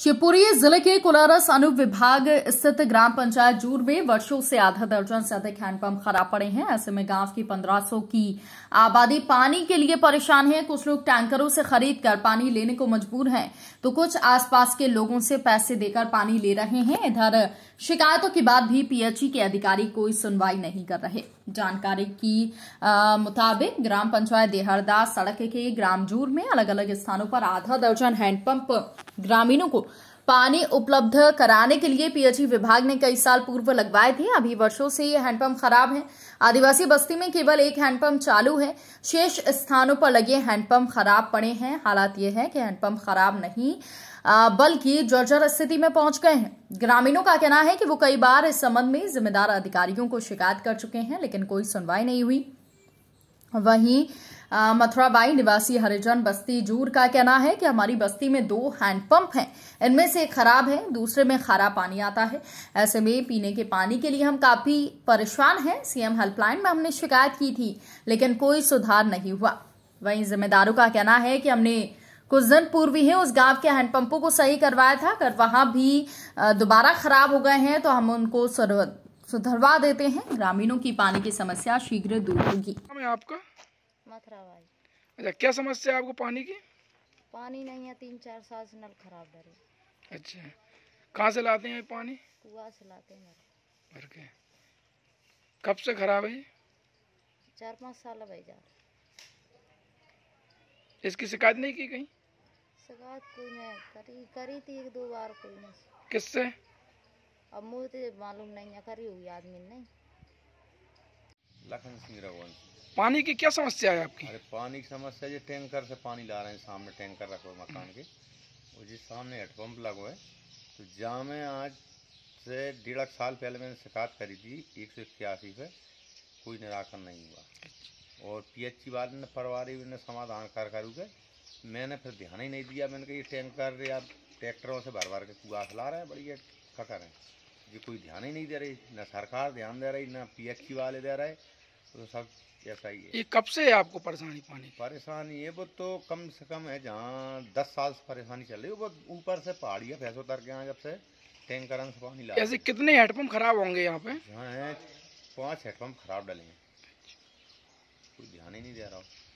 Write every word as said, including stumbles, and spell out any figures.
शिवपुरी जिले के कोलारस अनुविभाग स्थित ग्राम पंचायत जूर में वर्षों से आधा दर्जन से अधिक हैंडपंप खराब पड़े हैं। ऐसे में गांव की पंद्रह सौ की आबादी पानी के लिए परेशान है। कुछ लोग टैंकरों से खरीद कर पानी लेने को मजबूर हैं, तो कुछ आसपास के लोगों से पैसे देकर पानी ले रहे हैं। इधर शिकायतों के बाद भी पीएचई के अधिकारी कोई सुनवाई नहीं कर रहे। जानकारी की आ, मुताबिक ग्राम पंचायत देहरदा सड़क के ग्राम जूर में अलग अलग स्थानों पर आधा दर्जन हैंडपंप ग्रामीणों को पानी उपलब्ध कराने के लिए पीएचई विभाग ने कई साल पूर्व लगवाए थे। अभी वर्षों से ये हैंडपंप खराब हैं। आदिवासी बस्ती में केवल एक हैंडपंप चालू है, शेष स्थानों पर लगे हैंडपंप खराब पड़े हैं। हालात ये है कि हैंडपंप खराब नहीं बल्कि जर्जर स्थिति में पहुंच गए हैं। ग्रामीणों का कहना है कि वो कई बार इस संबंध में जिम्मेदार अधिकारियों को शिकायत कर चुके हैं, लेकिन कोई सुनवाई नहीं हुई। वहीं मथुराबाई निवासी हरिजन बस्ती जूर का कहना है कि हमारी बस्ती में दो हैंडपंप हैं, इनमें से एक खराब है, दूसरे में खारा पानी आता है। ऐसे में पीने के पानी के लिए हम काफी परेशान हैं। सीएम हेल्पलाइन में हमने शिकायत की थी, लेकिन कोई सुधार नहीं हुआ। वहीं जिम्मेदारों का कहना है कि हमने कुछ दिन पूर्व ही उस गांव के हैंडपंपों को सही करवाया था, अगर वहां भी दोबारा खराब हो गए हैं तो हम उनको सुधरवा देते हैं। ग्रामीणों की पानी की समस्या शीघ्र दूर होगी। आपका मथुराबाई, अच्छा क्या समस्या है आपको पानी की? पानी नहीं है, तीन चार साल से नल खराब डरे। अच्छा, कहाँ से लाते हैं पानी? कुआ से लाते हैं भर के। कब से खराब है? चार पाँच साल भाई जा। इसकी शिकायत नहीं की गई? शिकायत कोई नहीं करी, करी थी एक दो बार कोई नहीं। किससे? अब मुझे मालूम नहीं है, करी हुई आदमी नहीं। लखन सिंह, पानी की क्या समस्या है आपकी? अरे पानी की समस्या ये टैंकर से पानी ला रहे हैं। सामने टैंकर रखो मकान के, और जिस सामने हैंडपम्प लगो है, तो जहाँ मैं आज से डेढ़ साल पहले मैंने शिकायत करी थी एक सौ इक्यासी पे, कोई निराकरण नहीं हुआ। और पीएचई वाले ने पारिवारिक ने समाधान कर करू के मैंने फिर ध्यान ही नहीं दिया। मैंने कहा ये टैंकर या ट्रैक्टरों से भर भर के कुआ खिला रहे हैं, बढ़िया खकर रहे हैं। ये कोई ध्यान ही नहीं दे रही, ना सरकार ध्यान दे रही, ना पीएचई वाले दे रहे, तो सब ऐसा ही है। ये कब से है आपको परेशानी पानी? परेशानी है वो तो कम से कम है, जहाँ दस साल से परेशानी चल रही है। वो ऊपर से पहाड़िया भैंस उतर के यहाँ जब से टैंकर से पानी ला। ऐसे कितने हैंडपम्प खराब होंगे यहाँ पे? यहाँ है पाँच हैंडपम्प खराब डालेंगे, कोई ध्यान ही नहीं दे रहा।